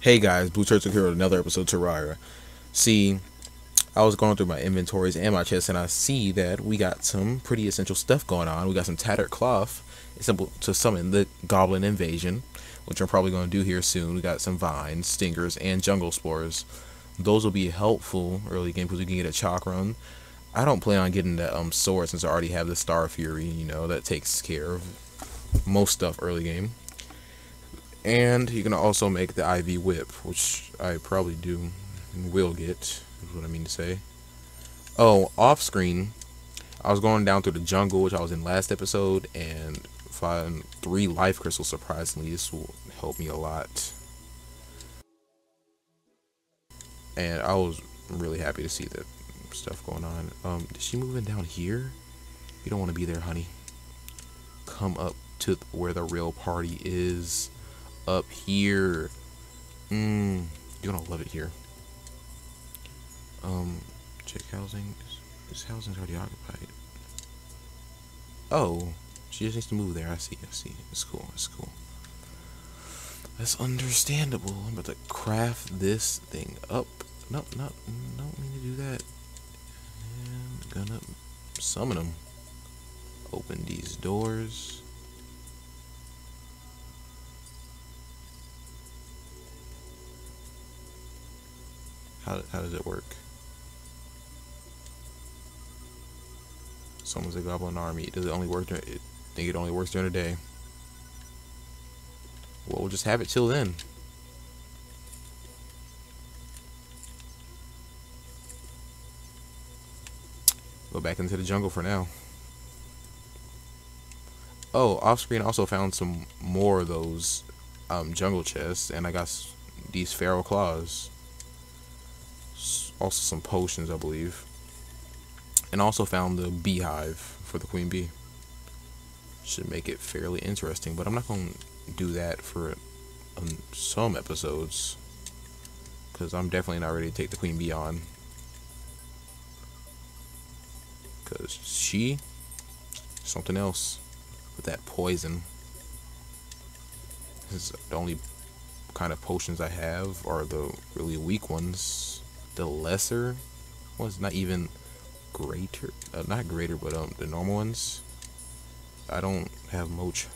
Hey guys, Blue Turtle here with another episode of Terraria. See, I was going through my inventories and my chests, and I see that we got some pretty essential stuff going on. We got some tattered cloth, simple to summon the goblin invasion, which I'm probably going to do here soon. We got some vines, stingers, and jungle spores. Those will be helpful early game because we can get a chakram. I don't plan on getting the sword since I already have the Star Fury. You know, that takes care of most stuff early game. And you can also make the IV whip, which I probably do and will get, is what I mean to say. Oh, off screen, I was going down through the jungle, which I was in last episode, and found 3 life crystals. Surprisingly, this will help me a lot. And I was really happy to see that stuff going on. Is she moving down here? You don't want to be there, honey. Come up to where the real party is. Up here. You're gonna love it here. Check housing. This housing's already occupied. Oh, she just needs to move there. I see. It's cool. That's understandable. I'm about to craft this thing up. No, don't mean to do that. I'm gonna summon them. Open these doors. How does it work? Someone's a goblin army. Does it only work during? I think it only works during the day. Well, we'll just have it till then. Go back into the jungle for now. Oh, off screen, I also found some more of those jungle chests, and I got these feral claws. Also some potions, I believe, and also found the beehive for the Queen Bee. Should make it fairly interesting, but I'm not going to do that for some episodes because I'm definitely not ready to take the Queen Bee on, because she's something else with that poison. This is the only kind of potions I have are the really weak ones. The lesser ones, not even greater, not greater, but the normal ones. I don't have much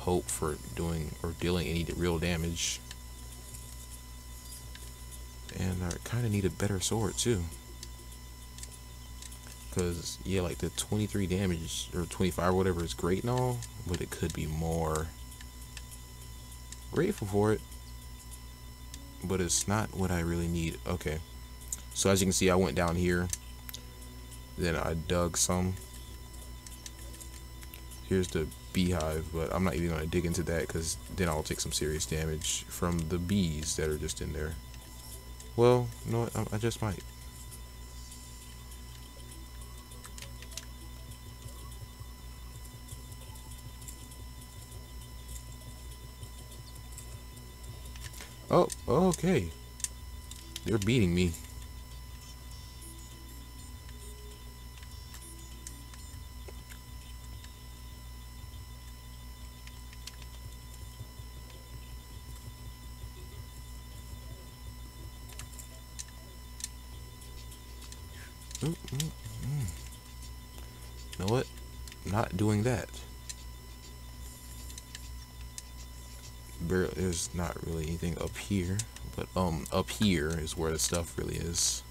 hope for doing or dealing any real damage, and I kind of need a better sword too, because yeah, like the 23 damage or 25 or whatever is great and all, but it could be more. Grateful for it, but it's not what I really need. Okay, so as you can see, I went down here, then I dug some. Here's the beehive, but I'm not even going to dig into that because then I'll take some serious damage from the bees that are just in there. Well, you know what? I just might. Oh, okay. They're beating me. You know what? Not doing that. There's not really anything up here, but up here is where the stuff really is.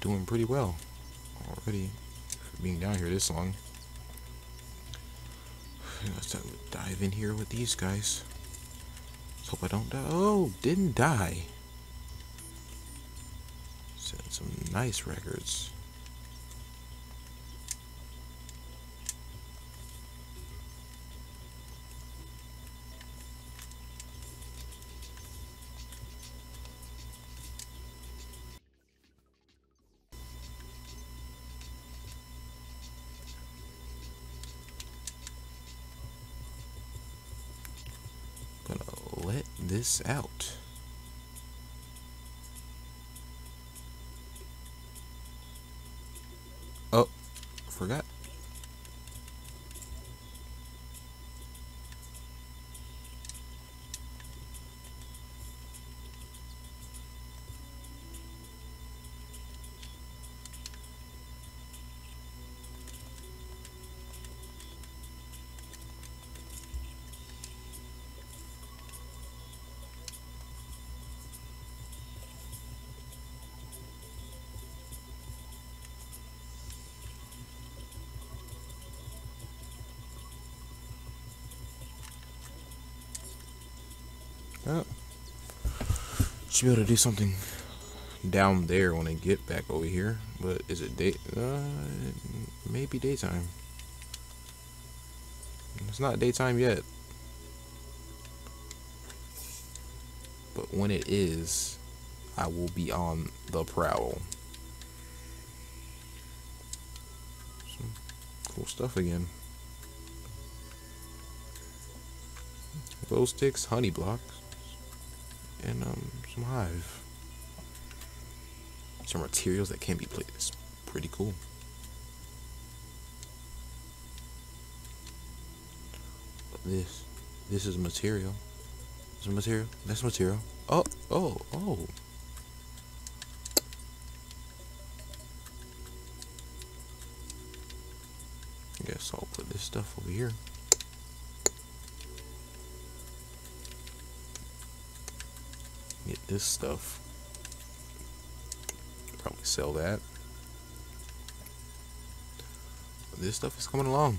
Doing pretty well already for being down here this long. Let's dive in here with these guys. Let's hope I don't die. Oh, didn't die. Sent some nice records. This out. Oh, forgot. Oh. Should be able to do something down there when I get back over here. But is it day? Maybe daytime. It's not daytime yet. But when it is, I will be on the prowl. Some cool stuff again. Glow sticks, honey blocks. And some hive. Some materials that can be played. It's pretty cool. This is material. This is material. That's material. Oh, oh, oh. I guess I'll put this stuff over here. Get this stuff. Probably sell that. But this stuff is coming along.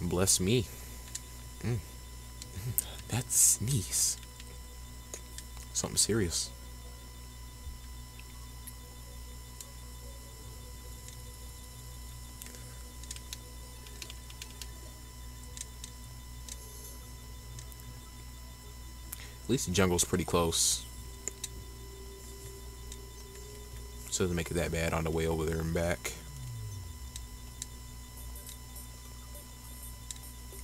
Bless me. That sneeze. Something serious. At least the jungle's pretty close, so it doesn't make it that bad on the way over there and back.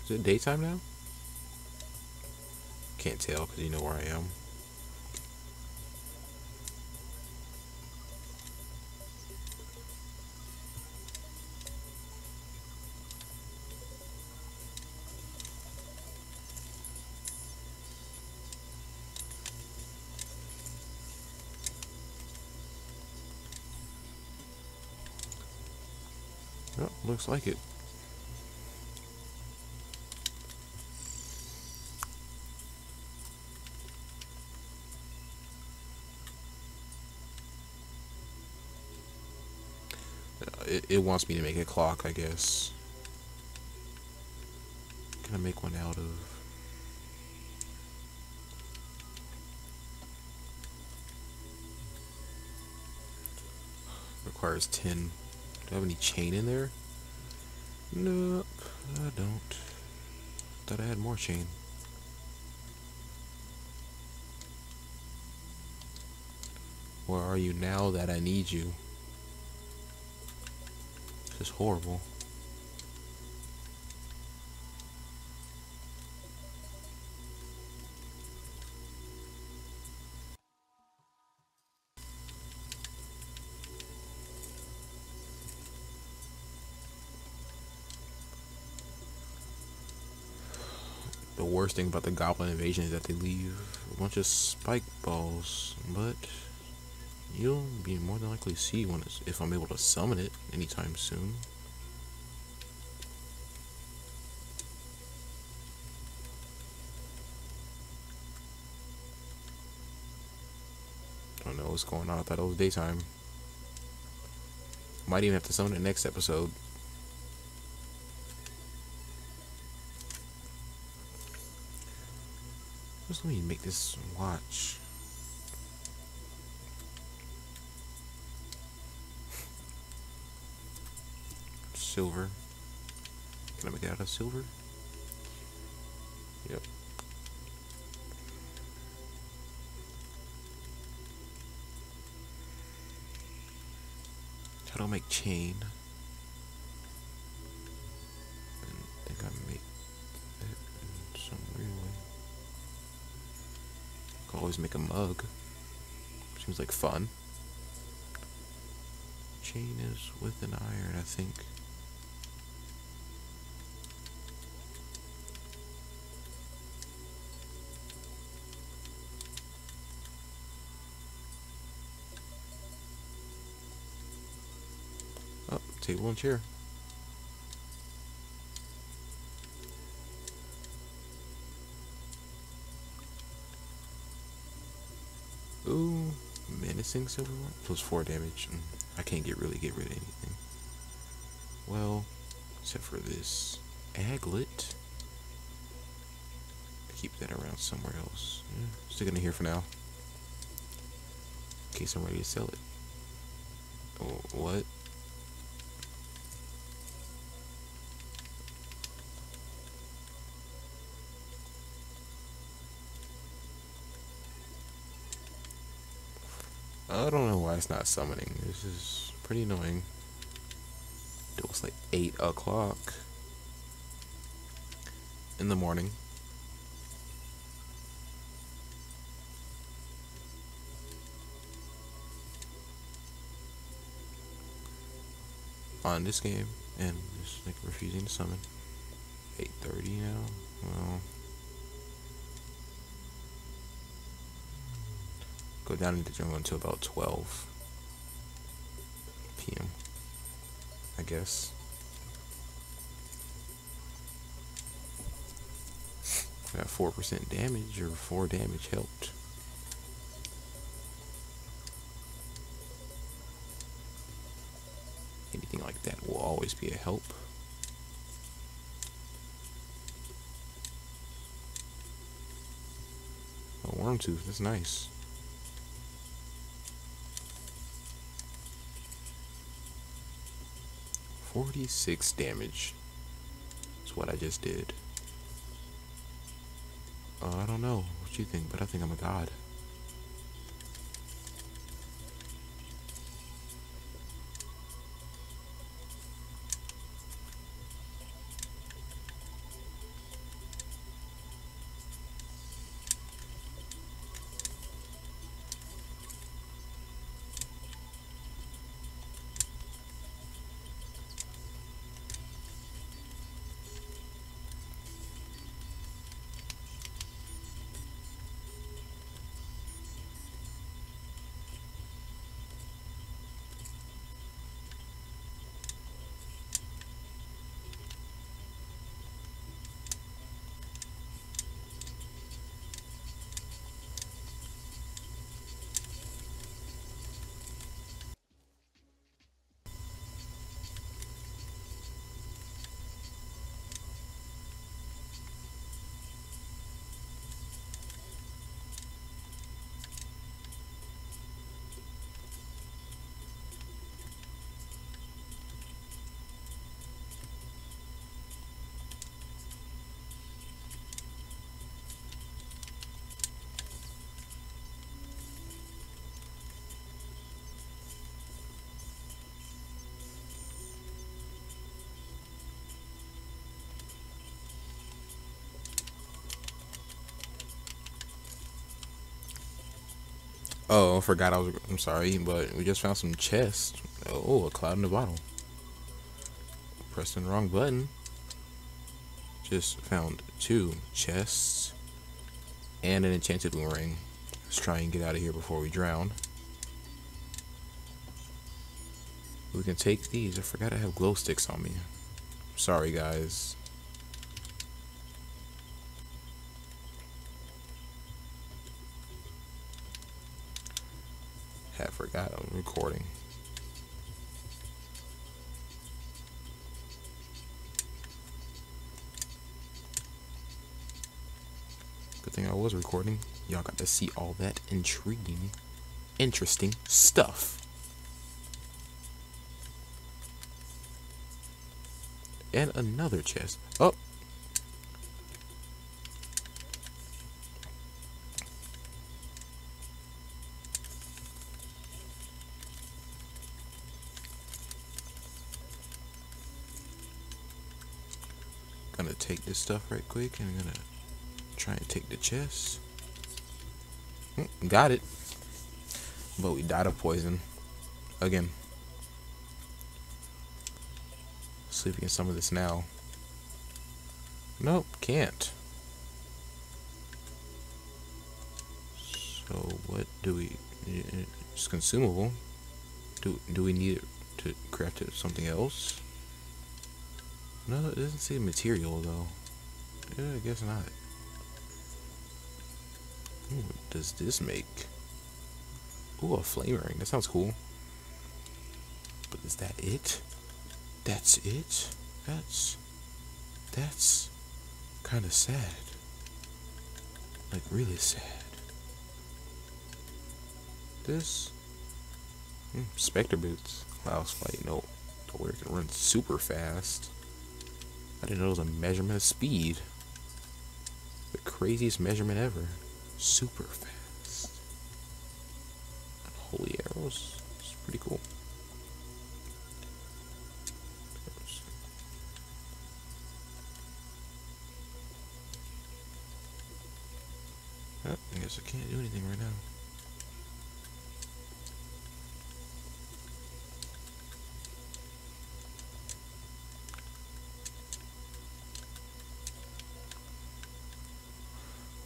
Is it daytime now? Can't tell because you know where I am. Oh, looks like it. It wants me to make a clock, I guess. Can I make one out of... Requires 10. Do I have any chain in there? Nope, I don't. Thought I had more chain. Where are you now that I need you? This is horrible. The worst thing about the goblin invasion is that they leave a bunch of spike balls, but you'll be more than likely see one if I'm able to summon it anytime soon. don't know what's going on. I thought it was daytime. Might even have to summon it next episode. Just let me make this watch. Silver. Can I make it out of silver? Yep. I don't make chain. I think I make it in some weird way. I could always make a mug. Seems like fun. Chain is with an iron, I think. Table and chair. Ooh, menacing silver one. Plus 4 damage. I can't really get rid of anything. Well, except for this aglet. I keep that around somewhere else. Yeah, stick it in here for now. In case I'm ready to sell it. Oh, what? I don't know why it's not summoning. This is pretty annoying. It was like 8 o'clock in the morning. On this game, and just like refusing to summon. 8:30 now. Well, go down into the jungle until about 12 p.m. I guess. Got 4% damage or 4 damage helped. Anything like that will always be a help. A worm tooth, that's nice. .46 damage. That's what I just did. I don't know what you think, but I think I'm a god. Oh, I forgot I'm sorry, but we just found some chests. Oh, a cloud in the bottle. Pressing the wrong button. Just found 2 chests and an enchanted ring. Let's try and get out of here before we drown. We can take these. I forgot I have glow sticks on me. Sorry, guys. Had forgot I'm recording. Good thing I was recording. Y'all got to see all that intriguing, interesting stuff. And another chest. Oh! Gonna take this stuff right quick and I'm gonna try and take the chest. Got it. But we died of poison. Again. Sleeping in some of this now. Nope, can't. So what do we... It's consumable. Do we need it to craft it something else? No, it doesn't say material though. Yeah, I guess not. Ooh, what does this make? Ooh, a flame ring. That sounds cool. But is that it? That's it? That's kind of sad. Like, really sad. This... Spectre Boots. Klaus Fight. No. The warrior can run super fast. I didn't know it was a measurement of speed. The craziest measurement ever. Super fast. And holy arrows. It's pretty cool. I guess I can't do anything right now.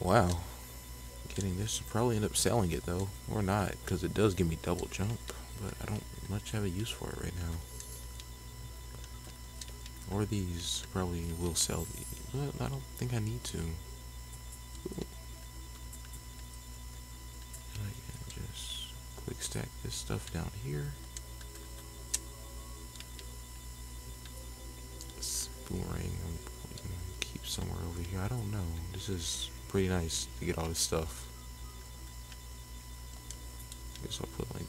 Wow. Getting this, I'll probably end up selling it though, or not, because it does give me double jump, but I don't much have a use for it right now. Or these, probably will sell these, but I don't think I need to. Ooh. Stack this stuff down here. This boomerang I'm gonna keep somewhere over here. I don't know. This is pretty nice to get all this stuff. I guess I'll put like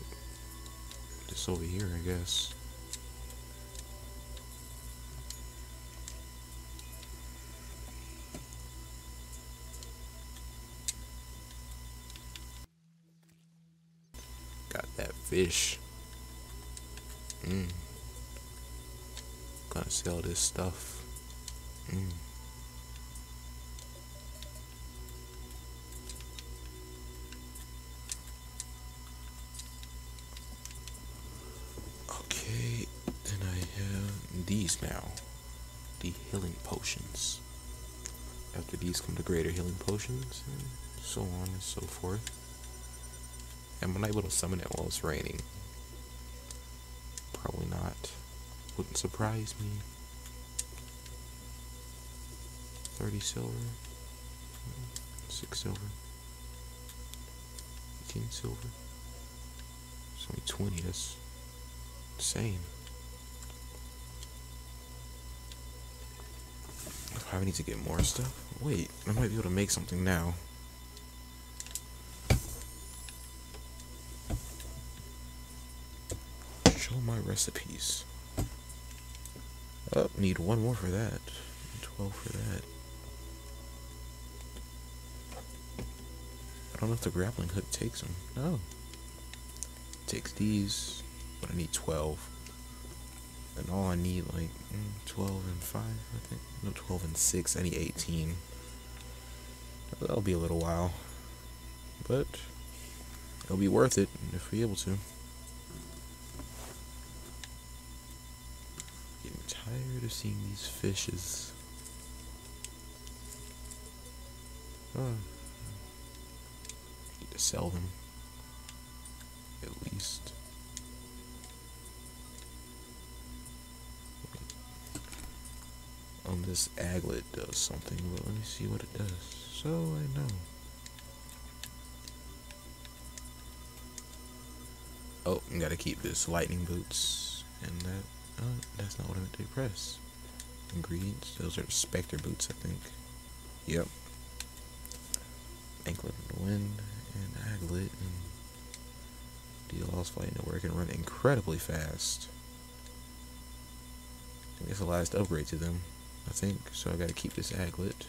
this over here, I guess. Fish. Gonna sell this stuff. Okay, then I have these now. The healing potions. After these come the greater healing potions, and so on and so forth. Am I able to summon it while it's raining? Probably not. Wouldn't surprise me. 30 silver. 6 silver. 18 silver. It's only 20, that's insane. I probably need to get more stuff. Wait, I might be able to make something now. My recipes. Oh, need one more for that. 12 for that. I don't know if the grappling hook takes them. No. It takes these, but I need 12. And all I need, like, 12 and 5, I think. No, 12 and 6. I need 18. That'll be a little while. But it'll be worth it if we're able to. Tired of seeing these fishes. Oh. Need to sell them. At least. This aglet does something, but let me see what it does. So I know. Oh, you gotta keep this lightning boots and that. Oh, that's not what I meant to press. Ingredients. Those are Spectre boots, I think. Yep. Anklet of the Wind and Aglet and deal all flight and where it can run incredibly fast. I think it's the last upgrade to them, I think. So I gotta keep this Aglet.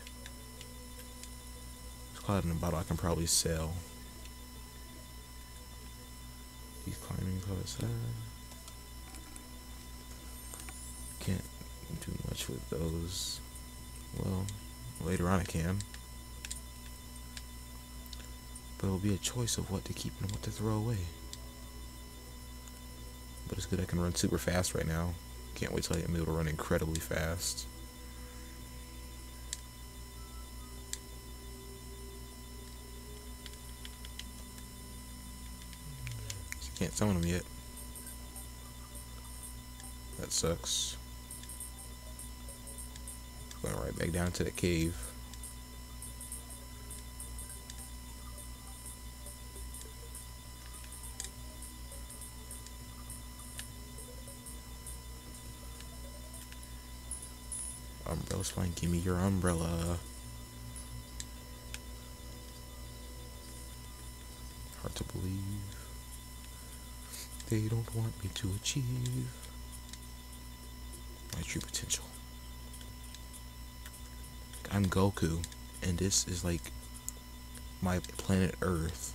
It's cloud in a bottle I can probably sell. He's climbing close. Can't do much with those. Well, later on I can. But it'll be a choice of what to keep and what to throw away. But it's good I can run super fast right now. Can't wait till I am able to run incredibly fast. So can't summon them yet. That sucks. Going right back down to the cave. Umbrella's fine. Give me your umbrella. Hard to believe. They don't want me to achieve my true potential. I'm Goku, and this is like my planet Earth.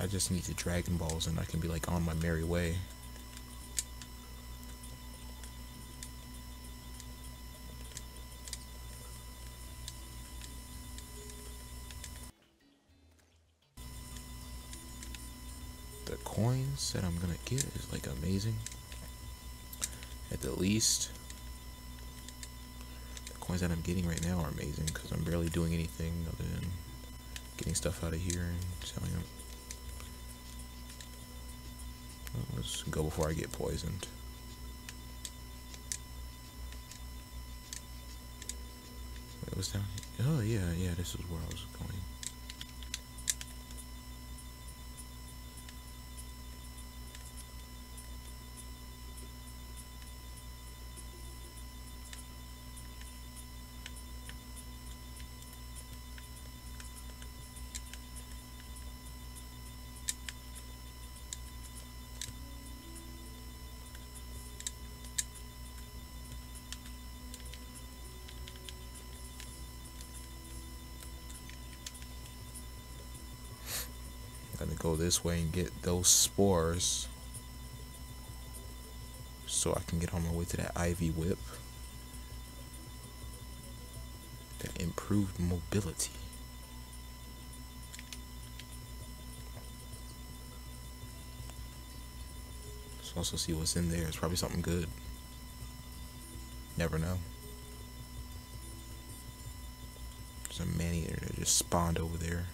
I just need the Dragon Balls and I can be like on my merry way. The coins that I'm gonna get is like amazing. At the least, the coins that I'm getting right now are amazing because I'm barely doing anything other than getting stuff out of here and selling them. Let's go before I get poisoned. Wait, what's down here? Oh, yeah, this is where I was going. Gonna go this way and get those spores so I can get on my way to that Ivy Whip, that improved mobility. Let's also see what's in there. It's probably something good. Never know. There's a man-eater that just spawned over there.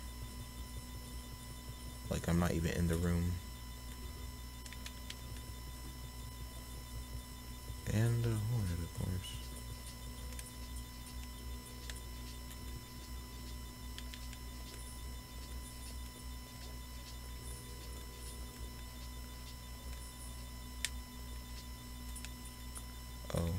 Like, I'm not even in the room. And a hornet, of course. Oh.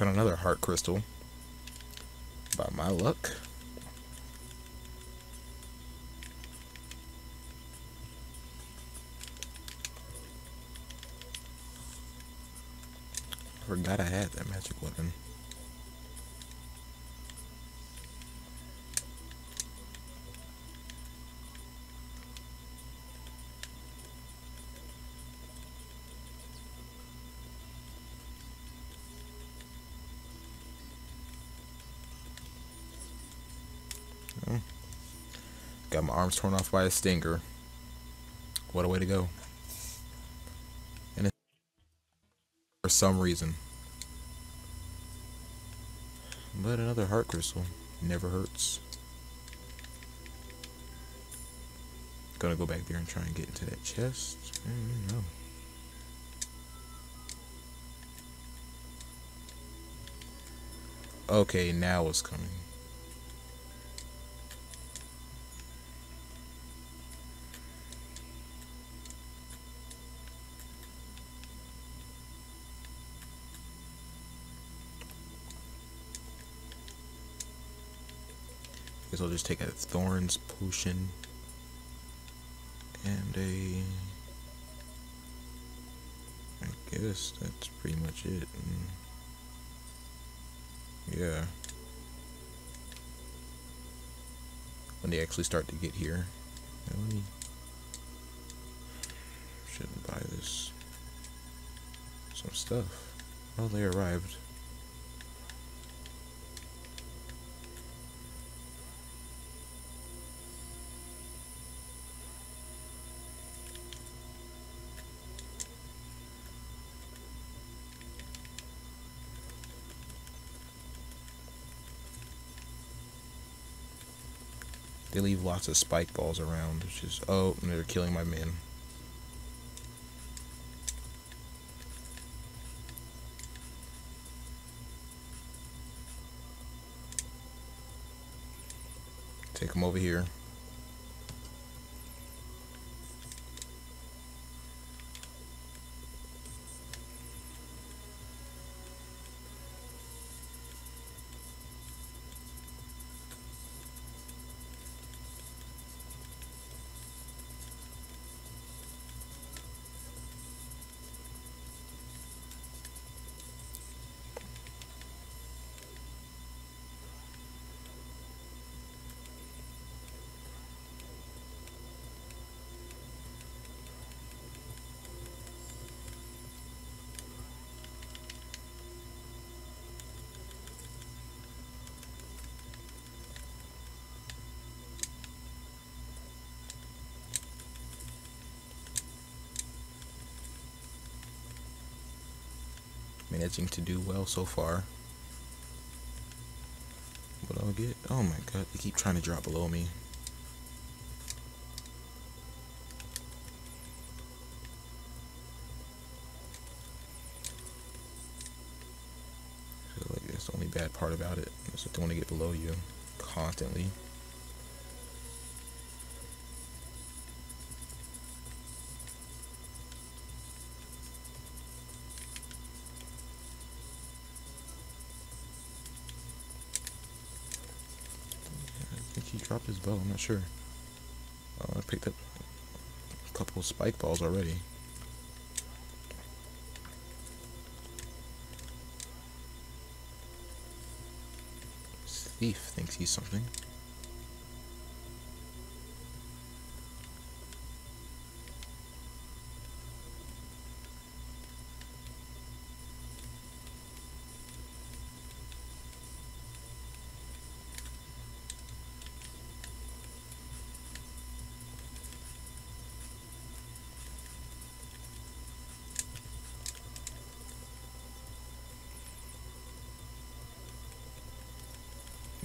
Got another heart crystal. By my luck. Forgot I had that magic weapon. Got my arms torn off by a stinger. What a way to go. And it's for some reason. But another heart crystal never hurts. Gonna go back there and try and get into that chest. No. Okay, now it's coming. I'll just take a thorns potion and I guess that's pretty much it. Yeah. When they actually start to get here. Shouldn't buy this. Some stuff. Oh, they arrived. They leave lots of spike balls around, which is, oh, and they're killing my men. Take them over here. Managing to do well so far. But I'll get, oh my god, they keep trying to drop below me. I feel like that's the only bad part about it, is that they want to get below you constantly. He dropped his bow, I'm not sure. I picked up a couple of spike balls already. This thief thinks he's something.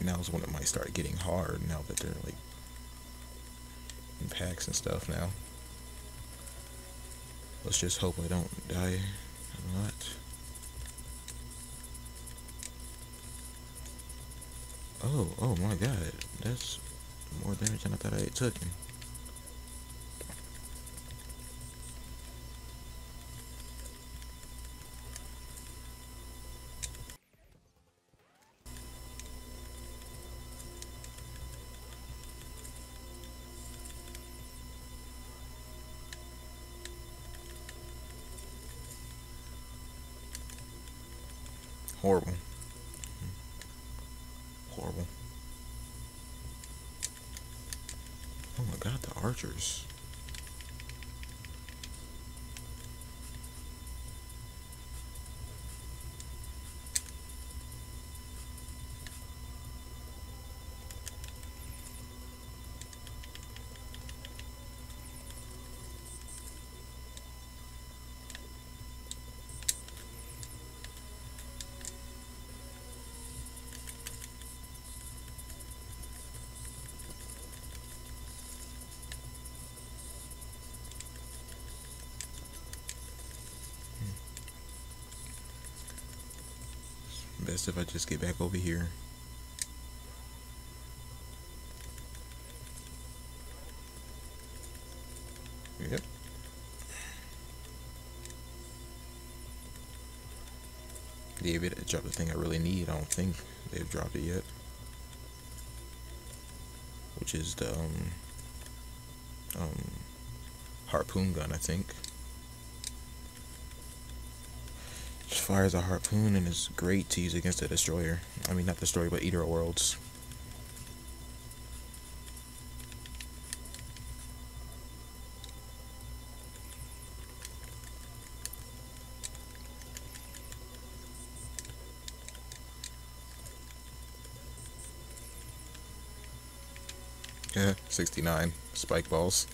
Now is when it might start getting hard, now that they're like in packs and stuff now. Let's just hope I don't die a lot. Oh my god, that's more damage than I thought I had taken. Horrible. Horrible. Oh my god, the archers. Best if I just get back over here. Yep. They haven't dropped the thing I really need. I don't think they've dropped it yet. Which is the harpoon gun, I think. Fires a harpoon and is great to use against a destroyer. I mean, not destroyer, but Eater of Worlds. Yeah, 69 spike balls.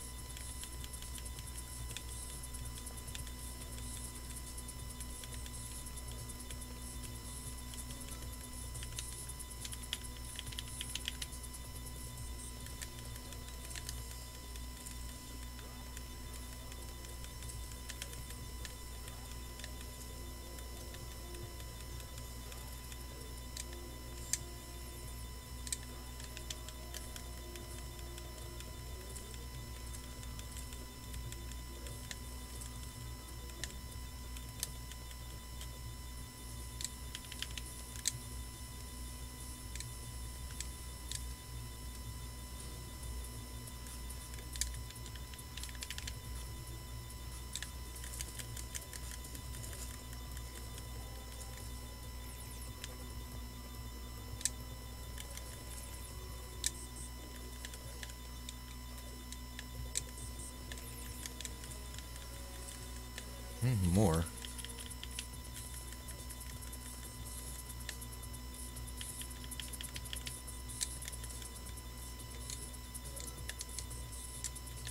More.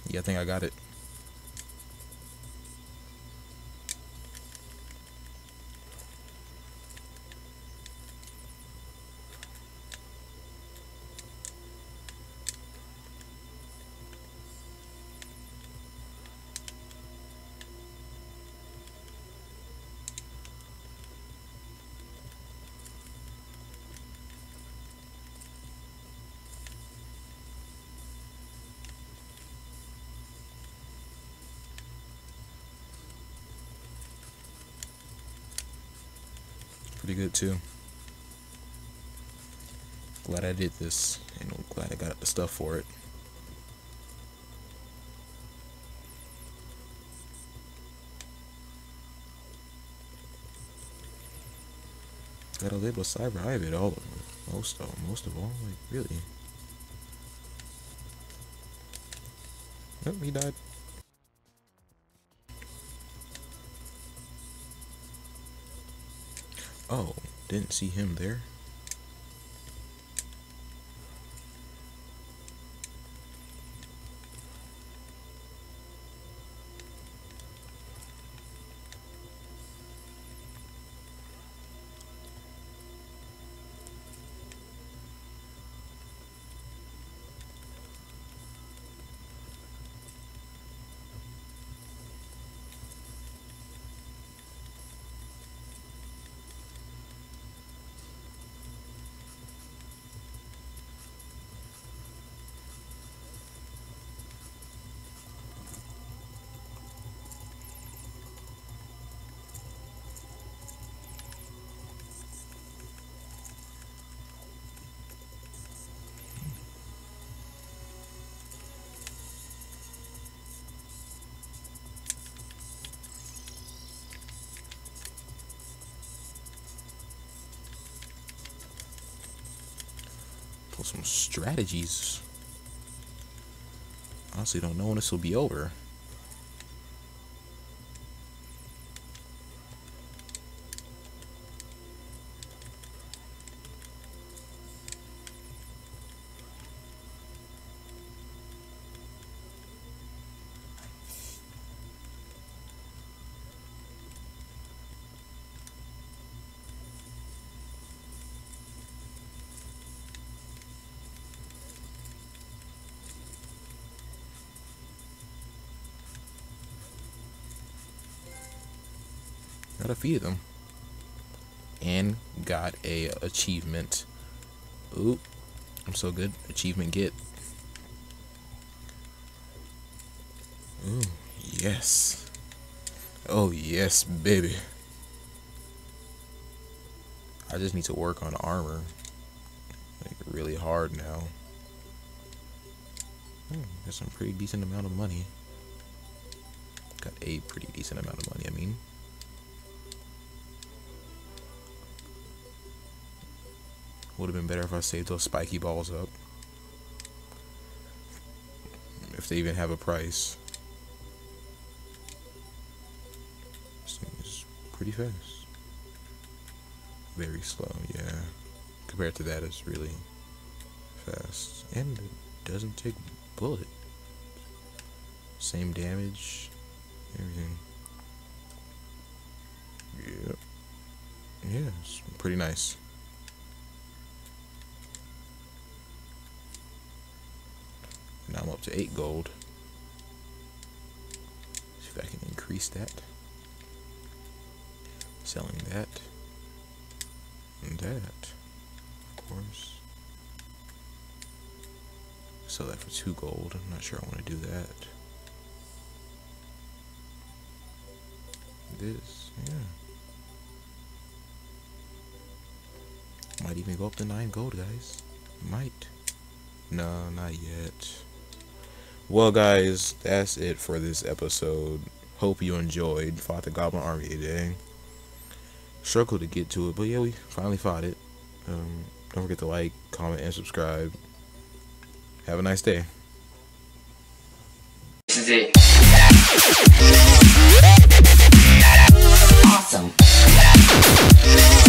Yeah, I think I got it. Pretty good too. Glad I did this, and I'm glad I got the stuff for it. Gotta live with cyber hive it all of them. Most of all, like really. Nope, he died. Oh, didn't see him there. some strategies. Honestly, don't know when this will be over. I defeated them and got a achievement. Ooh, I'm so good. Achievement get. Ooh, yes. Oh yes, baby. I just need to work on armor, like really hard now. There's some pretty decent amount of money. Got a pretty decent amount of money, I mean. Would have been better if I saved those spiky balls up. If they even have a price. This thing is pretty fast. Very slow, yeah. Compared to that, it's really fast. And it doesn't take bullet. Same damage. Everything. Yep. Yeah, it's pretty nice. Now I'm up to 8 gold. See if I can increase that. Selling that. And that. Of course. Sell that for 2 gold. I'm not sure I want to do that. This, yeah. Might even go up to 9 gold, guys. Might. No, not yet. Well, guys, that's it for this episode. Hope you enjoyed. Fought the Goblin Army today. Struggled to get to it, but yeah, we finally fought it. Don't forget to like, comment, and subscribe. Have a nice day. This is it. Awesome.